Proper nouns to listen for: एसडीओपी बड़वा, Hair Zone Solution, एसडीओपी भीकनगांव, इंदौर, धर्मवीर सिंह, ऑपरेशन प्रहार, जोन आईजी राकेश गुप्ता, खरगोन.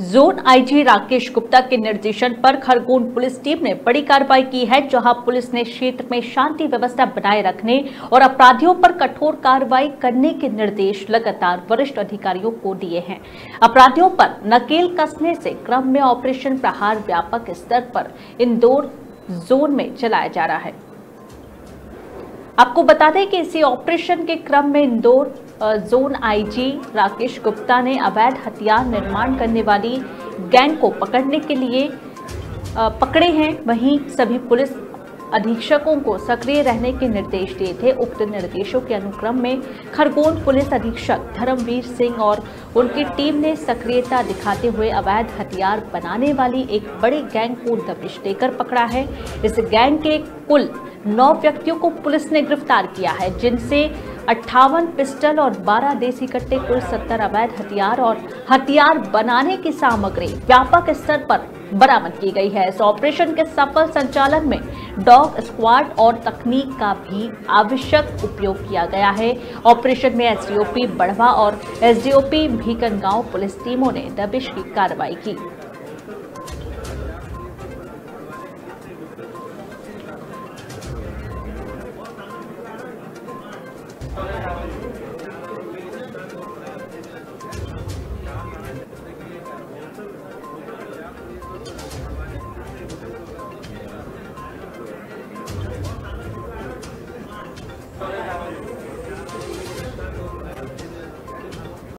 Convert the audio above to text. जोन आईजी राकेश गुप्ता के निर्देशन पर खरगोन पुलिस टीम ने बड़ी कार्रवाई की है, जहां पुलिस ने क्षेत्र में शांति व्यवस्था बनाए रखने और अपराधियों पर कठोर कार्रवाई करने के निर्देश लगातार वरिष्ठ अधिकारियों को दिए हैं। अपराधियों पर नकेल कसने से क्रम में ऑपरेशन प्रहार व्यापक स्तर पर इंदौर जोन में चलाया जा रहा है। आपको बता दें कि इसी ऑपरेशन के क्रम में इंदौर जोन आईजी राकेश गुप्ता ने अवैध हथियार निर्माण करने वाली गैंग को पकड़ने के लिए पकड़े हैं। वहीं सभी पुलिस अधीक्षकों को सक्रिय रहने के निर्देश दिए थे। उक्त निर्देशों के अनुक्रम में खरगोन पुलिस अधीक्षक धर्मवीर सिंह और उनकी टीम ने सक्रियता दिखाते हुए अवैध हथियार बनाने वाली एक बड़ी गैंग को दबिश देकर पकड़ा है। इस गैंग के कुल 9 व्यक्तियों को पुलिस ने गिरफ्तार किया है, जिनसे 58 पिस्टल और 12 देसी कट्टे, कुल 70 अवैध हथियार और हथियार बनाने की सामग्री व्यापक स्तर पर बरामद की गई है। इस ऑपरेशन के सफल संचालन में डॉग स्क्वाड और तकनीक का भी आवश्यक उपयोग किया गया है। ऑपरेशन में एसडीओपी बड़वा और एसडीओपी भीकनगांव पुलिस टीमों ने दबिश की कार्रवाई की।